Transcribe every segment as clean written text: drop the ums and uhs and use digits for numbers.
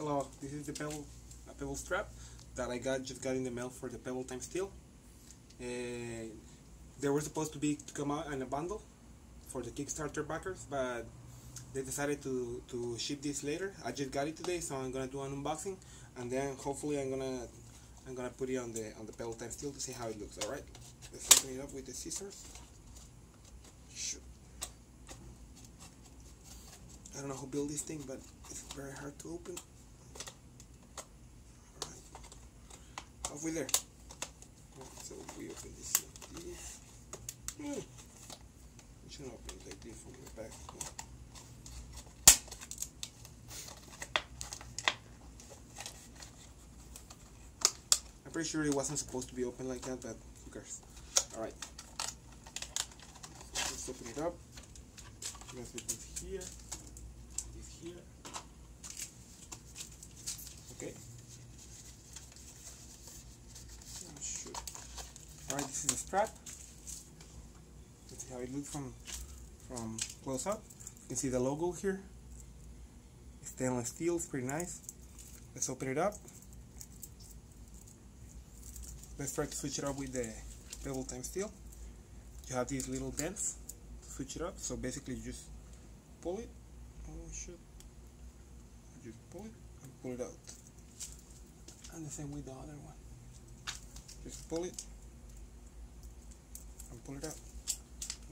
Hello, this is the pebble strap that I just got in the mail for the Pebble Time Steel. They were supposed to come out in a bundle for the Kickstarter backers, but they decided to ship this later. I just got it today, so I'm gonna do an unboxing, and then hopefully I'm gonna put it on the Pebble Time Steel to see how it looks. All right, let's open it up with the scissors. Shoot. I don't know who built this thing, but it's very hard to open. Halfway there. So we open this like this. We should open it like this from the back. I'm pretty sure it wasn't supposed to be open like that, but who cares? Alright. So let's open it up. Let's put this here. This here. Okay. Alright, this is the strap. Let's see how it looks from close up. You can see the logo here. Stainless steel, it's pretty nice. Let's open it up. Let's try to switch it up with the Pebble Time Steel. You have these little bends to switch it up. So basically you just pull it. Oh shit. You just pull it and pull it out. And the same with the other one. Just pull it. And pull it out.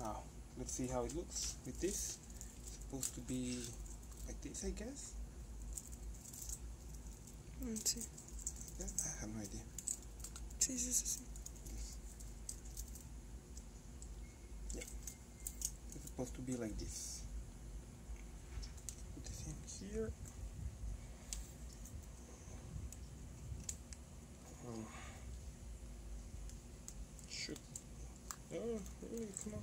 Now let's see how it looks with this. It's supposed to be like this, I guess. Let's see. Yeah, I have no idea. See. Yes. Yeah. It's supposed to be like this. Put this in here. Oh. Oh, really? Come on.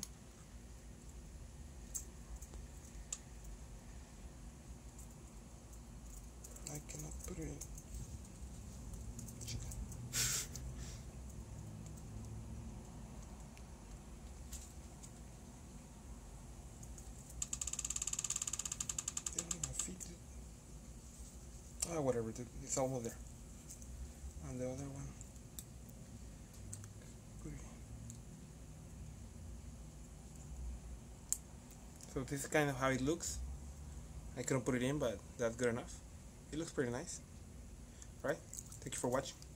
I cannot put it in. Chicken. Ah, oh, whatever, dude. It's almost there. And the other one. So this is kind of how it looks. I couldn't put it in, but that's good enough. It looks pretty nice. Alright, thank you for watching.